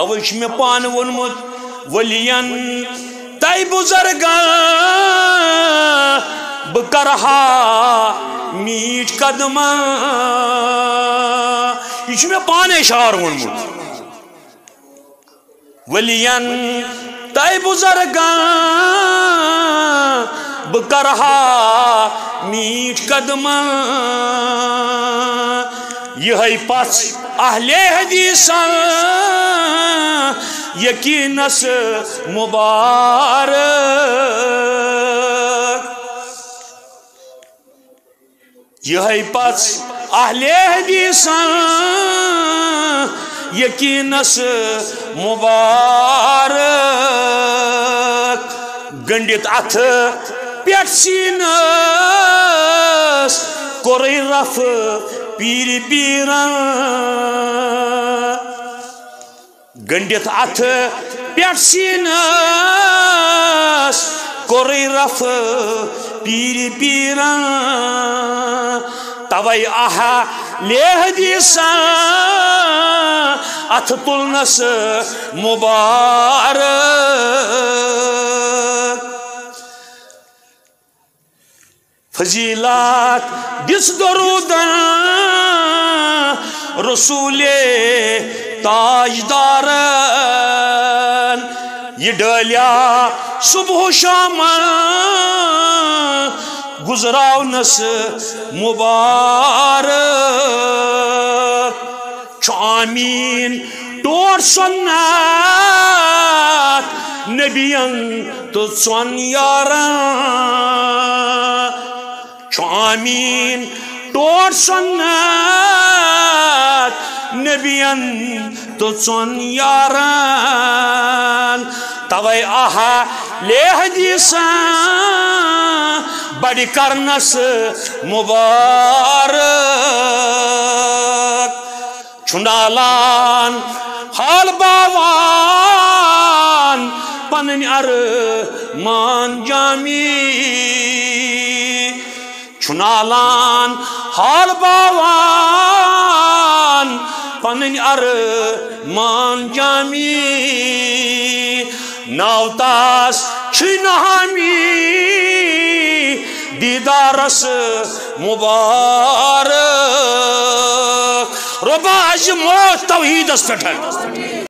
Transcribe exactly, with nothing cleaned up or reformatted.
अव मे पान वोनमुत वलियन तय बुजर्गा बह करहा मीठ कदमा यह मे पाने शार वोनमुत वलियन तय बुजर्गा बह करहा मीठ कदमा यही पस अहले हदीसान यकीनस मुबारक यही पस अहले हदीसान यकीनस मुबारक गंडित अथ पेट सीनस कोरे रफ पीर पीरा गंडित अथ पेट सीनस कोरे रफ पीर पीरा तवई आहा ले हदीसा अथ तुलनस मुबारक फजीलात दिस दरूदा रसूले ताजदारन ये डालिया सुबह शाम गुजराव नस मुबारक चामीन टोर सन्नात नबियन तो सन यारा चामीन टोर सन्नात नबियन तो चन यारान तवे आहा ले हदीसा बड़ी करनस मुबारक छुनालान हाल बावान पनन अर मान जामी छुनालान हाल बावान पनन अर मान जामी नावतास छिनहामी दीदारस मुबारक रबाज मौत तौहीदस पठन।